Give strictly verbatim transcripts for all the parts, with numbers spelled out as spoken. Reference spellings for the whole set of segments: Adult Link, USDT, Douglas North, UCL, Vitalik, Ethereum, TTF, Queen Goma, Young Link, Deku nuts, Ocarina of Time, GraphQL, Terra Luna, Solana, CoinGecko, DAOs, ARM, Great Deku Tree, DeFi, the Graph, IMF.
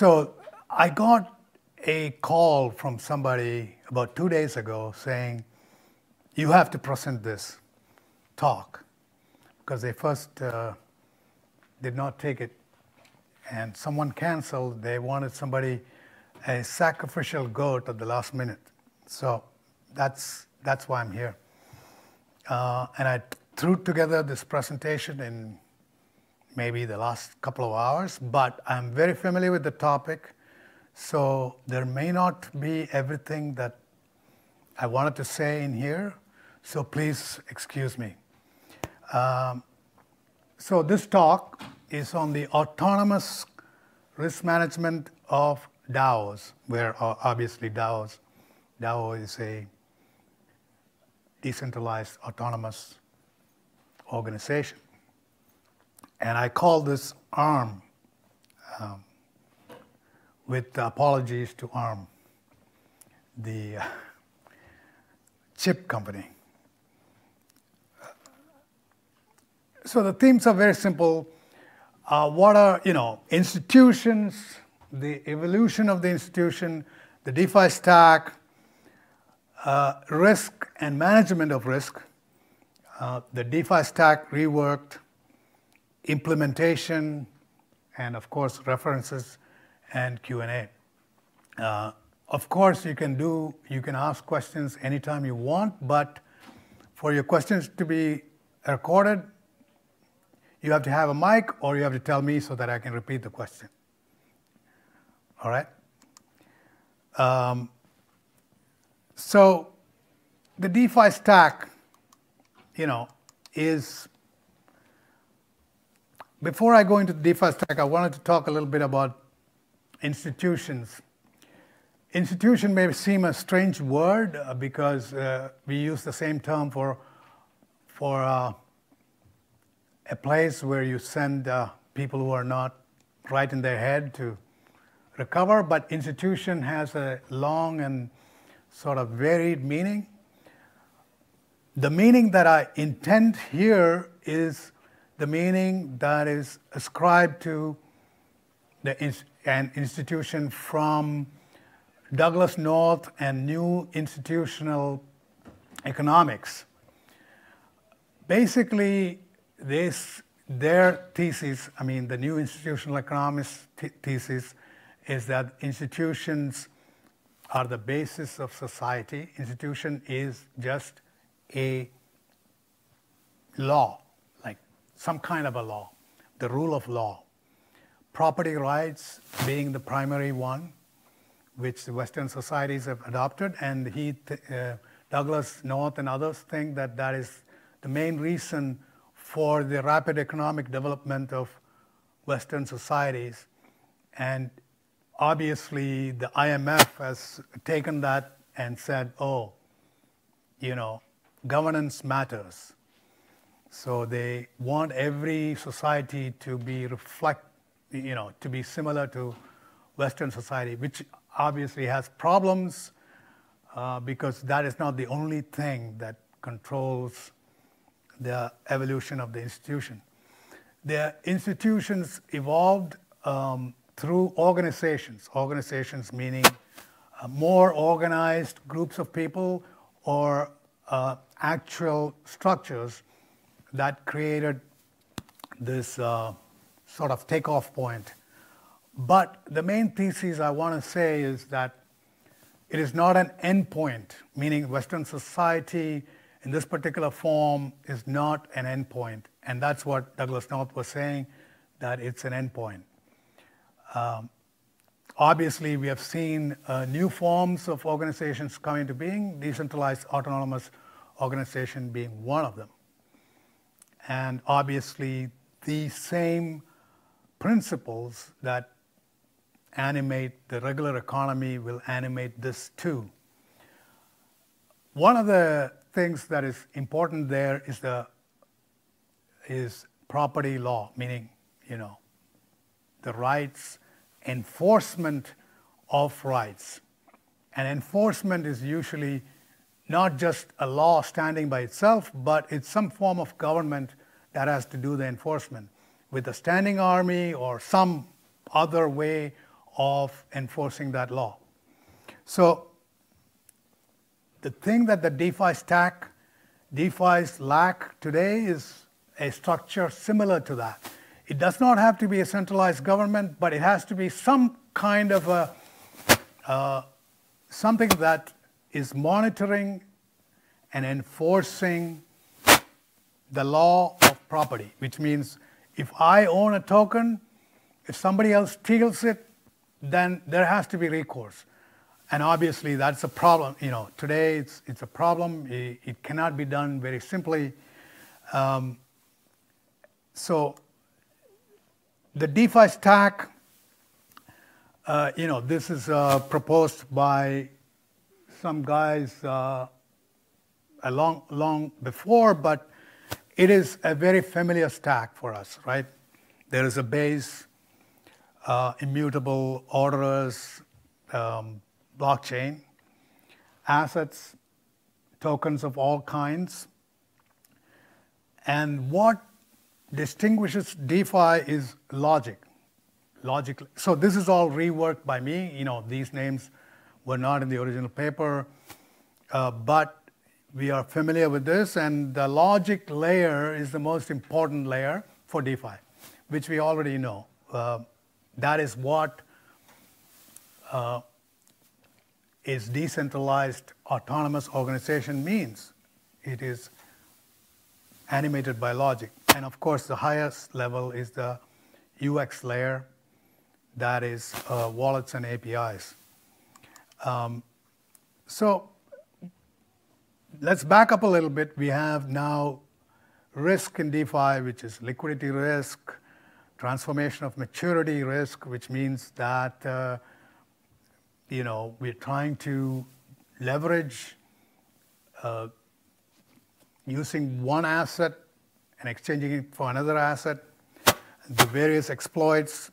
So I got a call from somebody about two days ago saying, you have to present this talk, because they first uh, did not take it. And someone canceled. They wanted somebody, a sacrificial goat at the last minute. So that's, that's why I'm here. Uh, and I threw together this presentation in maybe the last couple of hours, but I'm very familiar with the topic. So there may not be everything that I wanted to say in here, so please excuse me. Um, so this talk is on the autonomous risk management of DAOs, where obviously DAOs, DAO is a decentralized autonomous organization. And I call this ARM, um, with apologies to ARM, the uh, chip company. So the themes are very simple. Uh, what are, you know, institutions, the evolution of the institution, the DeFi stack, uh, risk and management of risk, uh, the DeFi stack reworked, implementation, and of course references and Q and A. Uh, of course, you can do you can ask questions anytime you want, but for your questions to be recorded, you have to have a mic, or you have to tell me so that I can repeat the question. All right. Um, so the DeFi stack, you know, is. Before I go into the DeFi stack, I wanted to talk a little bit about institutions. Institution may seem a strange word because uh, we use the same term for, for uh, a place where you send uh, people who are not right in their head to recover, but institution has a long and sort of varied meaning. The meaning that I intend here is the meaning that is ascribed to the ins an institution from Douglas North and new institutional economics. Basically, this, their thesis, I mean, the new institutional economics th thesis is that institutions are the basis of society. Institution is just a law. Some kind of a law, the rule of law. Property rights being the primary one, which the Western societies have adopted, and he, uh, Douglas North and others think that that is the main reason for the rapid economic development of Western societies. And obviously the I M F has taken that and said, oh, you know, governance matters. So they want every society to be reflect, you know, to be similar to Western society, which obviously has problems uh, because that is not the only thing that controls the evolution of the institution. The institutions evolved um, through organizations. Organizations meaning uh, more organized groups of people or uh, actual structures that created this uh, sort of takeoff point. But the main thesis I want to say is that it is not an end point, meaning Western society in this particular form is not an end point. And that's what Douglas North was saying, that it's an end point. Um, obviously, we have seen uh, new forms of organizations come into being, decentralized autonomous organization being one of them. And obviously, the same principles that animate the regular economy will animate this too. One of the things that is important there is the is property law, meaning, you know, the rights, enforcement of rights. And enforcement is usually not just a law standing by itself, but it's some form of government that has to do the enforcement with a standing army or some other way of enforcing that law. So the thing that the DeFi stack, DeFi's lack today is a structure similar to that. It does not have to be a centralized government, but it has to be some kind of a, uh, something that is monitoring and enforcing the law of property, which means if I own a token, if somebody else steals it, then there has to be recourse. And obviously that's a problem. You know, today it's, it's a problem. It, it cannot be done very simply. Um, so the DeFi stack, uh, you know, this is uh, proposed by some guys uh, a long, long before, but it is a very familiar stack for us, right? There is a base, uh, immutable orders, um, blockchain, assets, tokens of all kinds. And what distinguishes DeFi is logic. Logically. So this is all reworked by me. You know, these names were not in the original paper, uh, but we are familiar with this, and the logic layer is the most important layer for DeFi, which we already know. Uh, that is what uh, is decentralized autonomous organization means. It is animated by logic. And of course, the highest level is the U X layer, that is uh, wallets and A P Is. Um, so let's back up a little bit. We have now risk in DeFi, which is liquidity risk, transformation of maturity risk, which means that uh, you know, we're trying to leverage uh, using one asset and exchanging it for another asset, the various exploits.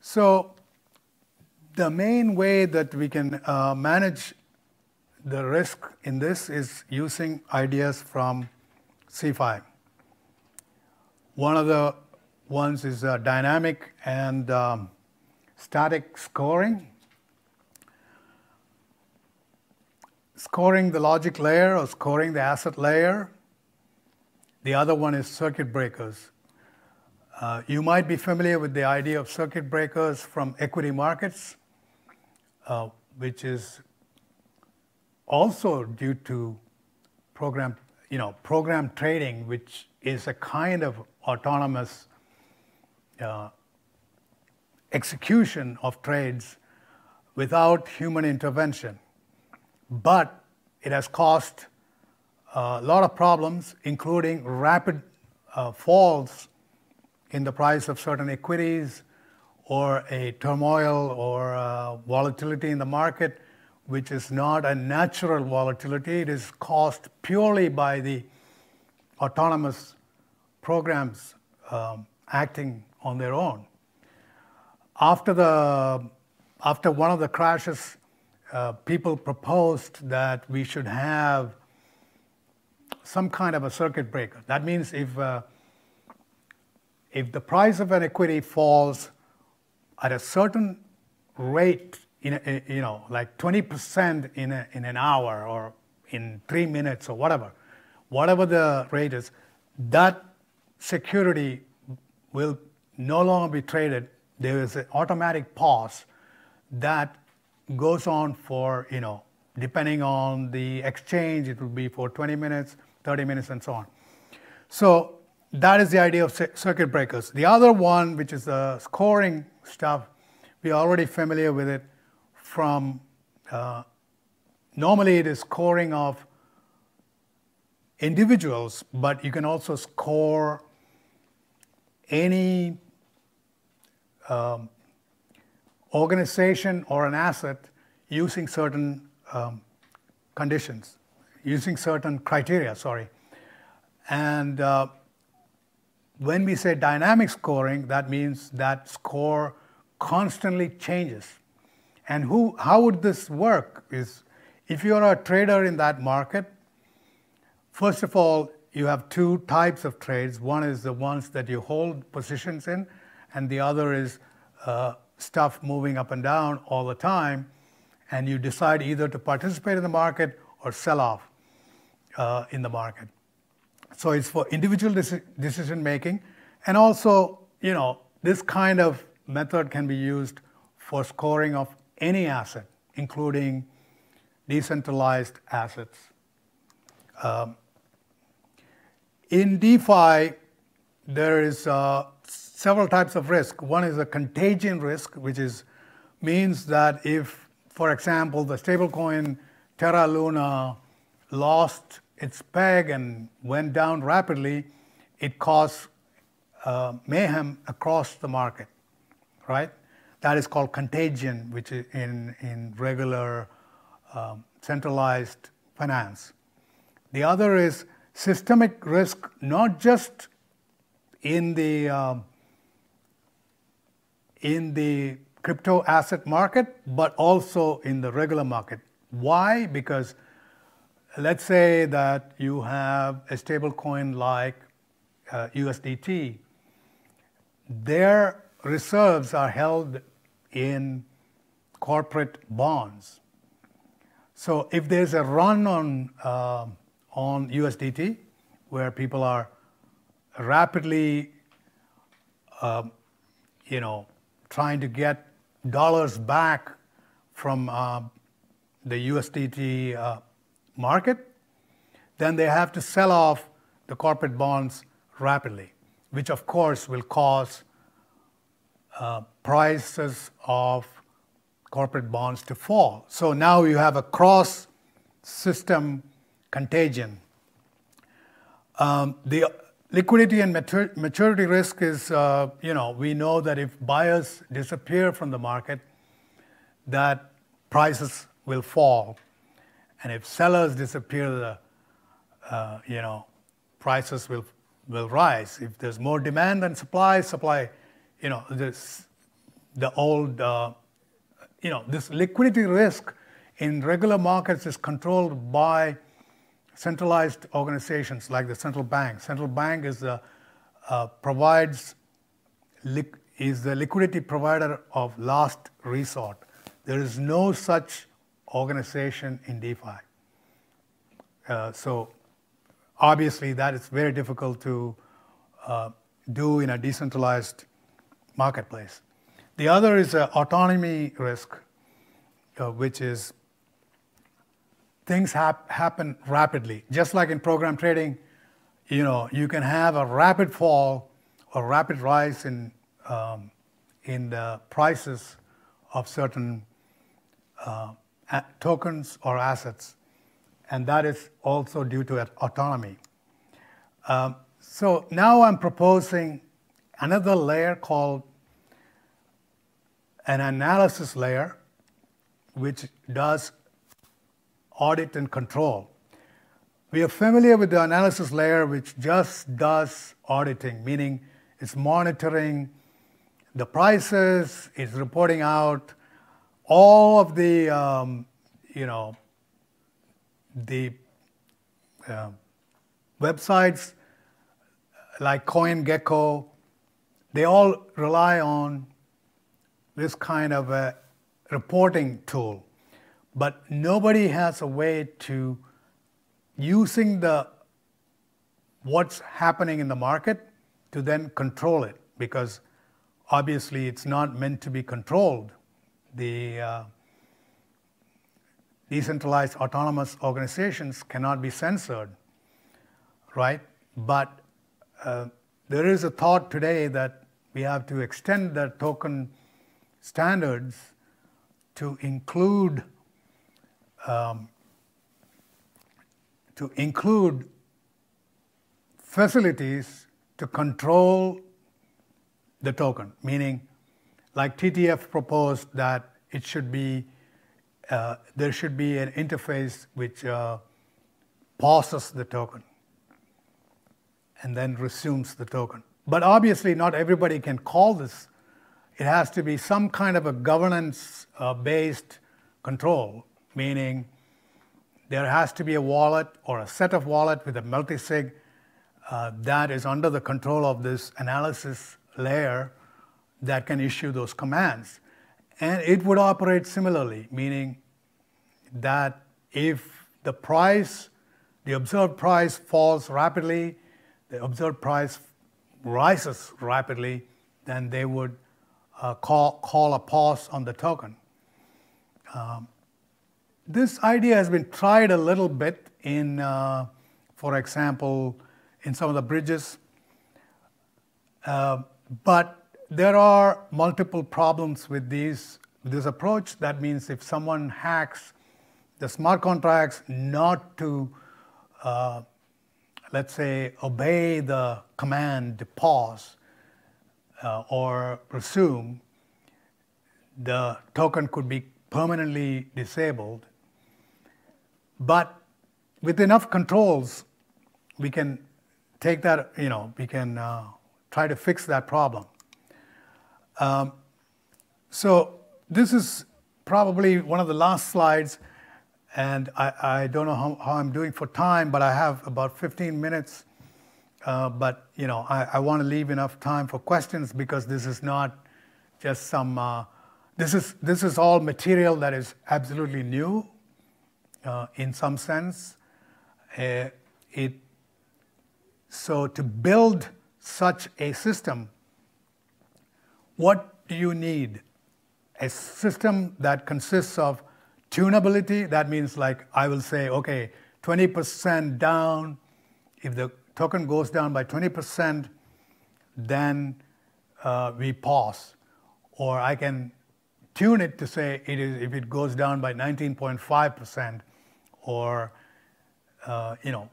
So the main way that we can uh, manage the risk in this is using ideas from C five. One of the ones is uh, dynamic and um, static scoring. Scoring the logic layer or scoring the asset layer. The other one is circuit breakers. Uh, you might be familiar with the idea of circuit breakers from equity markets, uh, which is also due to program, you know, program trading, which is a kind of autonomous uh, execution of trades without human intervention. But it has caused a lot of problems, including rapid uh, falls in the price of certain equities, or a turmoil or uh, volatility in the market, which is not a natural volatility. It is caused purely by the autonomous programs um, acting on their own. After, the, after one of the crashes, uh, people proposed that we should have some kind of a circuit breaker. That means if, uh, if the price of an equity falls at a certain rate, in a, you know, like twenty percent in, a, in an hour or in three minutes or whatever, whatever the rate is, that security will no longer be traded. There is an automatic pause that goes on for, you know, depending on the exchange, it will be for twenty minutes, thirty minutes, and so on. So that is the idea of circuit breakers. The other one, which is the scoring stuff, we are already familiar with it. From uh, normally it is scoring of individuals, but you can also score any um, organization or an asset using certain um, conditions, using certain criteria, sorry. And uh, when we say dynamic scoring, that means that score constantly changes. And who, how would this work is, if you're a trader in that market, first of all, you have two types of trades. One is the ones that you hold positions in, and the other is uh, stuff moving up and down all the time, and you decide either to participate in the market or sell off uh, in the market. So it's for individual decision making, and also, you know, this kind of method can be used for scoring of any asset, including decentralized assets. Um, in DeFi, there is uh, several types of risk. One is a contagion risk, which is means that if, for example, the stablecoin Terra Luna lost its peg and went down rapidly, it caused uh, mayhem across the market, right? That is called contagion, which is in, in regular um, centralized finance. The other is systemic risk, not just in the, uh, in the crypto asset market, but also in the regular market. Why? Because let's say that you have a stable coin like uh, U S D T. Their reserves are held in corporate bonds. So if there's a run on, uh, on U S D T, where people are rapidly uh, you know, trying to get dollars back from uh, the U S D T uh, market, then they have to sell off the corporate bonds rapidly, which of course will cause uh, prices of corporate bonds to fall. So now you have a cross-system contagion. Um, the liquidity and matur maturity risk is, uh, you know, we know that if buyers disappear from the market, that prices will fall. And if sellers disappear, the uh, you know, prices will will rise. If there's more demand than supply, supply, you know, this the old, uh, you know, this liquidity risk in regular markets is controlled by centralized organizations like the central bank. Central bank is the uh, provides is the liquidity provider of last resort. There is no such organization in DeFi. Uh, so obviously that is very difficult to uh, do in a decentralized marketplace. The other is uh, autonomy risk, uh, which is things hap happen rapidly. Just like in program trading, you know, you can have a rapid fall or rapid rise in, um, in the prices of certain uh, tokens or assets, and that is also due to autonomy. Um, so now I'm proposing another layer called an analysis layer, which does audit and control. We are familiar with the analysis layer, which just does auditing, meaning it's monitoring the prices, it's reporting out all of the, um, you know, the uh, websites like CoinGecko, they all rely on this kind of a reporting tool. But nobody has a way to using the what's happening in the market to then control it, because obviously it's not meant to be controlled. The uh, decentralized autonomous organizations cannot be censored, right? But uh, there is a thought today that we have to extend the token standards to include um, to include facilities to control the token, meaning, like T T F proposed, that it should be, uh, there should be an interface which uh, pauses the token and then resumes the token. But obviously not everybody can call this. It has to be some kind of a governance-based uh, control, meaning there has to be a wallet or a set of wallet with a multisig uh, that is under the control of this analysis layer that can issue those commands. And it would operate similarly, meaning that if the price, the observed price falls rapidly, the observed price rises rapidly, then they would uh, call, call a pause on the token. Um, this idea has been tried a little bit in, uh, for example, in some of the bridges, uh, but there are multiple problems with these, this approach. That means if someone hacks the smart contracts not to, uh, let's say, obey the command to pause uh, or resume, the token could be permanently disabled. But with enough controls, we can take that, you know, we can uh, try to fix that problem. Um, so this is probably one of the last slides, and I, I don't know how, how I'm doing for time, but I have about fifteen minutes. Uh, but you know, I, I want to leave enough time for questions, because this is not just some. Uh, this is this is all material that is absolutely new, uh, in some sense. Uh, it so to build such a system. What do you need? A system that consists of tunability. That means, like, I will say, okay, twenty percent down. If the token goes down by twenty percent, then uh, we pause. Or I can tune it to say it is, if it goes down by nineteen point five percent, or uh, you know,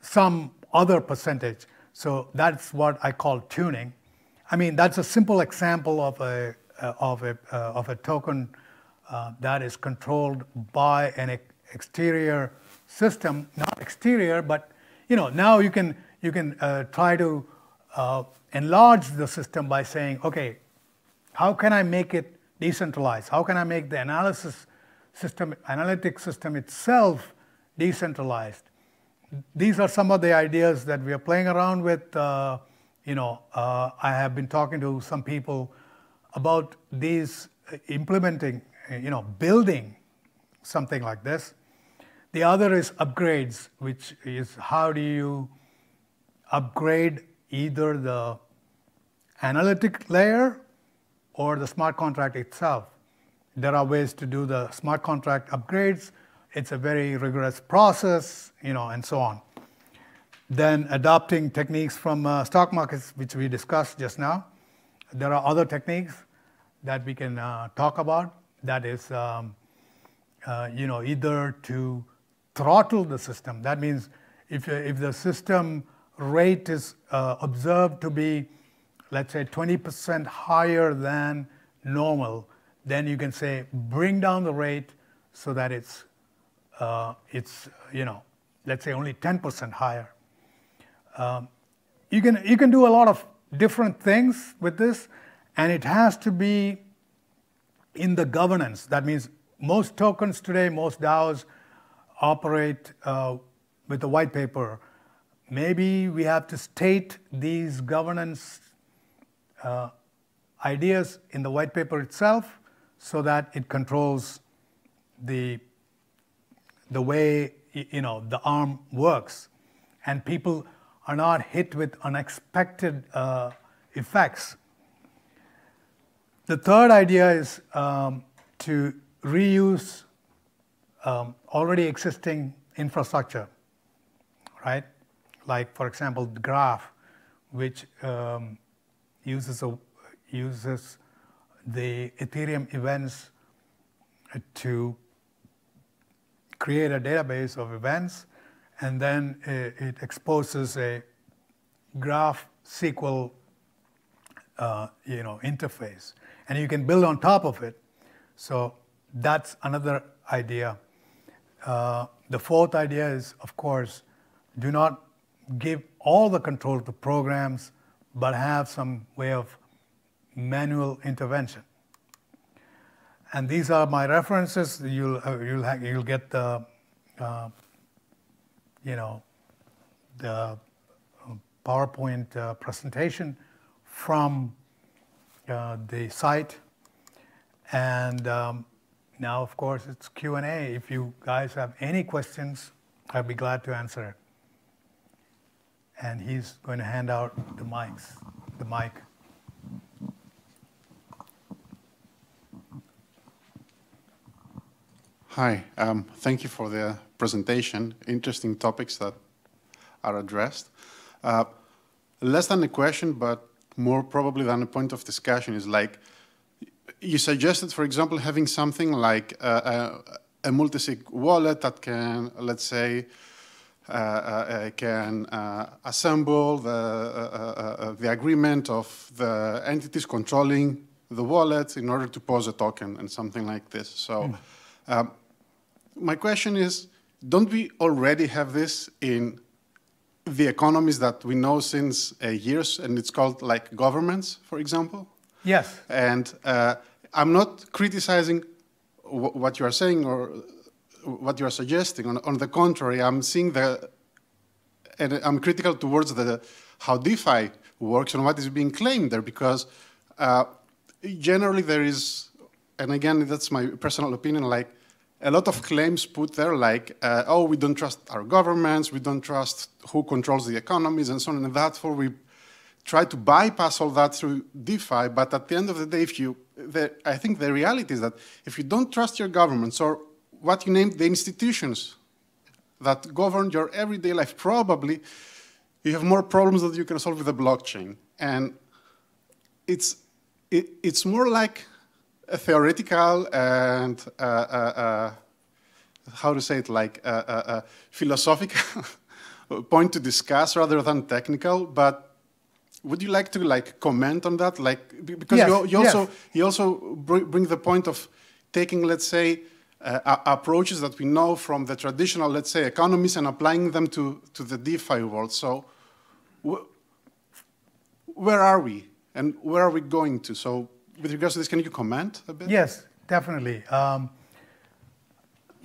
some other percentage. So that's what I call tuning. I mean, that's a simple example of a of a uh, of a token uh, that is controlled by an exterior system. Not exterior, but you know, now you can you can uh, try to uh, enlarge the system by saying, okay, how can I make it decentralized? How can I make the analysis system, analytic system itself, decentralized? These are some of the ideas that we are playing around with. Uh, You know, uh, I have been talking to some people about these implementing, you know, building something like this. The other is upgrades, which is how do you upgrade either the analytic layer or the smart contract itself. There are ways to do the smart contract upgrades. It's a very rigorous process, you know, and so on. Then adopting techniques from uh, stock markets, which we discussed just now. There are other techniques that we can uh, talk about. That is, um, uh, you know, either to throttle the system. That means if, if the system rate is uh, observed to be, let's say, twenty percent higher than normal, then you can say, bring down the rate so that it's, uh, it's you know, let's say only ten percent higher. Um, you can you can do a lot of different things with this, and it has to be in the governance. That means most tokens today, most DAOs operate uh, with a white paper. Maybe we have to state these governance uh, ideas in the white paper itself, so that it controls the the way, you know, the ARM works, and people are not hit with unexpected uh, effects. The third idea is um, to reuse um, already existing infrastructure, right? Like, for example, the Graph, which um, uses a, uses the Ethereum events to create a database of events. And then it exposes a graph S Q L, uh, you know, interface, and you can build on top of it. So that's another idea. Uh, the fourth idea is, of course, do not give all the control to programs, but have some way of manual intervention. And these are my references. You'll uh, you'll ha you'll get the. Uh, you know, the PowerPoint uh, presentation from uh, the site. And um, now, of course, it's Q and A. If you guys have any questions, I'd be glad to answer it. And he's going to hand out the mics, the mic. Hi, um, thank you for the presentation. Interesting topics that are addressed. Uh, less than a question, but more probably than a point of discussion is like, you suggested, for example, having something like uh, a, a multisig wallet that can, let's say, uh, uh, can uh, assemble the, uh, uh, the agreement of the entities controlling the wallet in order to pose a token and something like this. So. Mm. Um, my question is, don't we already have this in the economies that we know since uh, years, and it's called like governments, for example? Yes. And uh, I'm not criticizing w what you are saying or what you are suggesting. On, on the contrary, I'm seeing the, and I'm critical towards the how DeFi works and what is being claimed there, because uh, generally there is. And again, that's my personal opinion, like a lot of claims put there like, uh, oh, we don't trust our governments, we don't trust who controls the economies and so on, and that's where we try to bypass all that through DeFi. But at the end of the day, if you, the, I think the reality is that if you don't trust your governments or what you name the institutions that govern your everyday life, probably you have more problems that you can solve with the blockchain. And it's, it, it's more like a theoretical and uh, uh, uh, how to say it, like a uh, uh, uh, philosophical point to discuss rather than technical. But would you like to like comment on that? Like because yes, you, you yes. also you also bring the point of taking, let's say, uh, approaches that we know from the traditional, let's say, economies and applying them to to the DeFi world. So wh where are we and where are we going to? So. With regards to this, can you comment a bit? Yes, definitely. Um,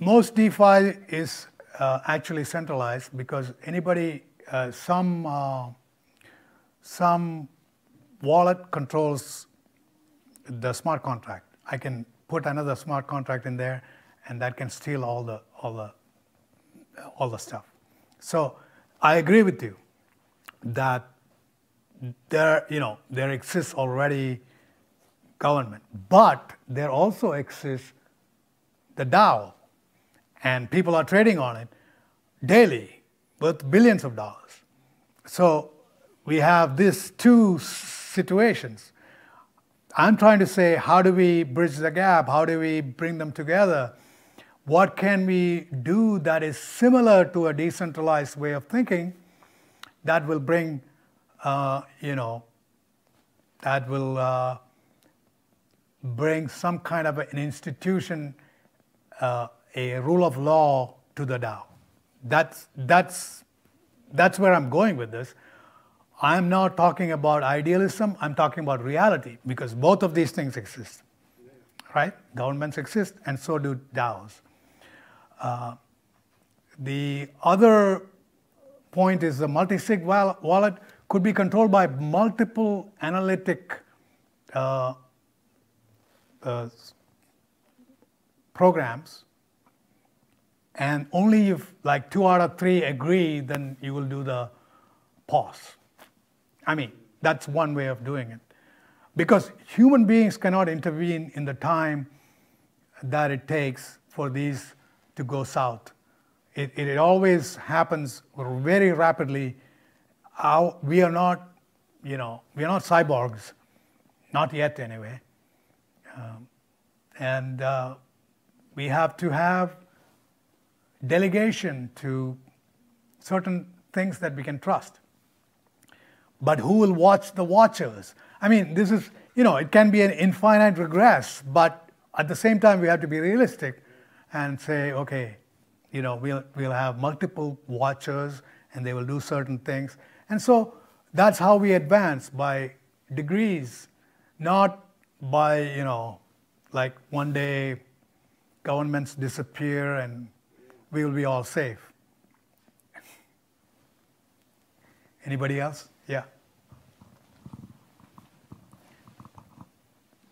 most DeFi is uh, actually centralized because anybody, uh, some uh, some wallet controls the smart contract. I can put another smart contract in there, and that can steal all the all the all the stuff. So I agree with you that there, you know, there exists already. Government, but there also exists the DAO, and people are trading on it daily with billions of dollars. So we have these two situations. I'm trying to say, how do we bridge the gap? How do we bring them together? What can we do that is similar to a decentralized way of thinking that will bring, uh, you know, that will. Uh, bring some kind of an institution, uh, a rule of law to the DAO. That's, that's, that's where I'm going with this. I'm not talking about idealism, I'm talking about reality, because both of these things exist, right? Governments exist, and so do DAOs. Uh, the other point is the multi-sig wallet could be controlled by multiple analytic uh, Uh, programs, and only if like two out of three agree, then you will do the pause. I mean, that's one way of doing it, because human beings cannot intervene in the time that it takes for these to go south. It, it, it always happens very rapidly. Our, we are not, you know, we are not cyborgs, not yet anyway. Um, and uh, we have to have delegation to certain things that we can trust. But who will watch the watchers? I mean, this is, you know, it can be an infinite regress, but at the same time, we have to be realistic and say, okay, you know, we'll, we'll have multiple watchers and they will do certain things. And so that's how we advance, by degrees, not by, you know, like one day governments disappear and we will be all safe. Anybody else? Yeah.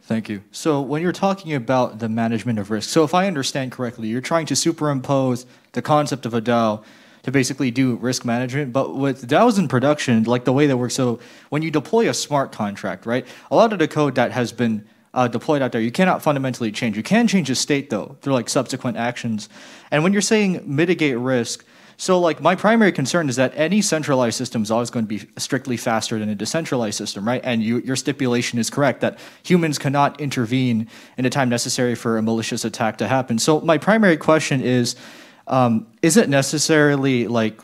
Thank you. So when you're talking about the management of risk, so if I understand correctly, you're trying to superimpose the concept of a DAO to basically do risk management. But with DAOs in production, like the way that works, so when you deploy a smart contract, right, a lot of the code that has been Uh, deployed out there, you cannot fundamentally change. You can change the state though through like subsequent actions. And when you're saying mitigate risk, so like my primary concern is that any centralized system is always going to be strictly faster than a decentralized system, right? And you, your stipulation is correct that humans cannot intervene in the time necessary for a malicious attack to happen. So my primary question is, um, is it necessarily like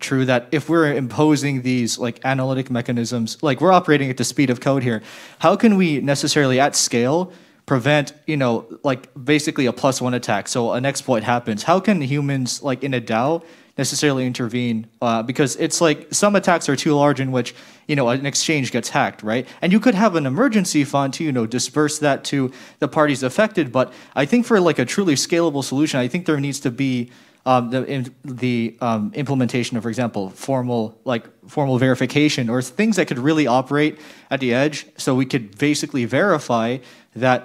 true that if we're imposing these like analytic mechanisms, like we're operating at the speed of code here, how can we necessarily at scale prevent, you know, like basically a plus one attack? So an exploit happens. How can humans like in a DAO necessarily intervene? Uh, because it's like some attacks are too large in which, you know, an exchange gets hacked, right? And you could have an emergency fund to, you know, disperse that to the parties affected. But I think for like a truly scalable solution, I think there needs to be Um, the in, the um, implementation of, for example, formal like formal verification or things that could really operate at the edge, so we could basically verify that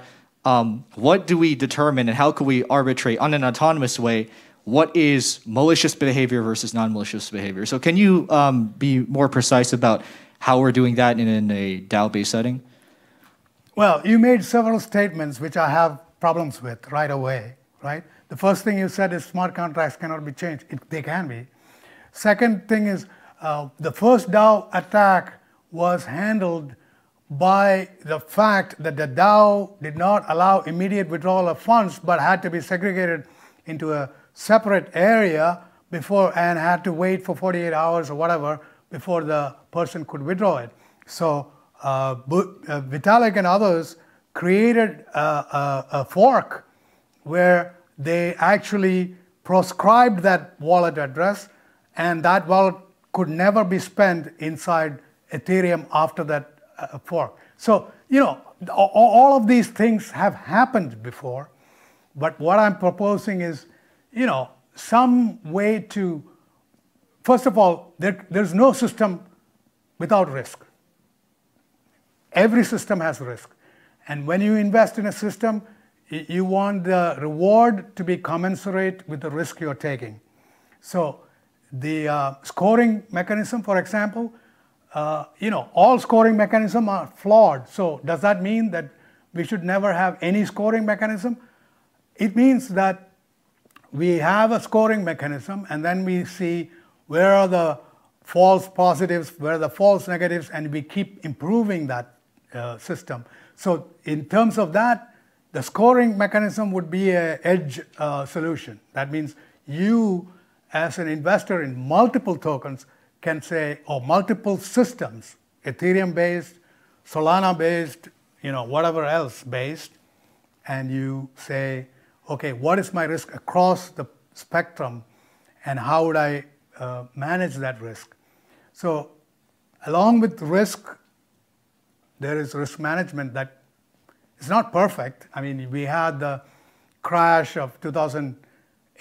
um, what do we determine and how can we arbitrate on an autonomous way what is malicious behavior versus non-malicious behavior. So can you um, be more precise about how we're doing that in, in a DAO-based setting? Well, you made several statements which I have problems with right away, right? The first thing you said is smart contracts cannot be changed. It, they can be. Second thing is uh, the first DAO attack was handled by the fact that the DAO did not allow immediate withdrawal of funds, but had to be segregated into a separate area before and had to wait for forty-eight hours or whatever before the person could withdraw it. So uh, Vitalik and others created a, a, a fork where they actually proscribed that wallet address, and that wallet could never be spent inside Ethereum after that uh, fork. So, you know, all of these things have happened before, but what I'm proposing is, you know, some way to, first of all, there, there's no system without risk. Every system has risk. And when you invest in a system, you want the reward to be commensurate with the risk you're taking. So the uh, scoring mechanism, for example, uh, you know, all scoring mechanisms are flawed. So does that mean that we should never have any scoring mechanism? It means that we have a scoring mechanism and then we see where are the false positives, where are the false negatives, and we keep improving that uh, system. So in terms of that, the scoring mechanism would be an edge uh, solution. That means you, as an investor in multiple tokens, can say, oh, multiple systems, Ethereum-based, Solana-based, you know, whatever else based, and you say, okay, what is my risk across the spectrum, and how would I uh, manage that risk? So, along with risk, there is risk management that it's not perfect. I mean, we had the crash of two thousand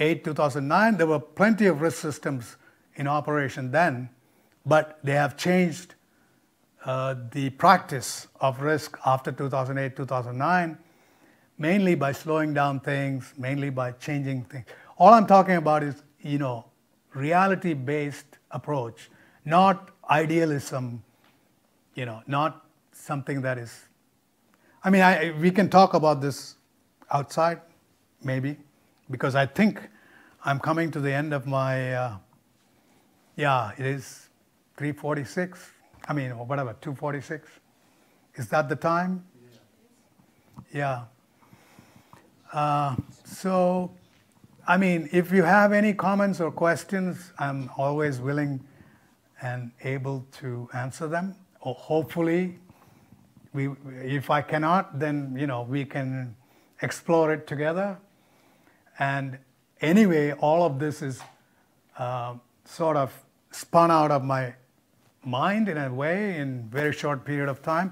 eight, two thousand nine. There were plenty of risk systems in operation then, but they have changed uh, the practice of risk after two thousand eight, two thousand nine, mainly by slowing down things, mainly by changing things. All I'm talking about is, you know, reality-based approach, not idealism, you know, not something that is, I mean, I, we can talk about this outside, maybe, because I think I'm coming to the end of my, uh, yeah, it is three forty-six, I mean, or whatever, two forty-six. Is that the time? Yeah. yeah. Uh, so, I mean, if you have any comments or questions, I'm always willing and able to answer them, or hopefully, We, if I cannot, then, you know, we can explore it together. And anyway, all of this is uh, sort of spun out of my mind in a way in a very short period of time.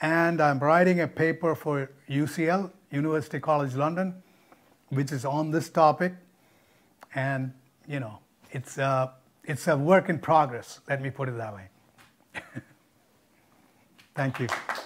And I'm writing a paper for U C L, University College London, which is on this topic. And, you know, it's a, it's a work in progress, let me put it that way. Thank you.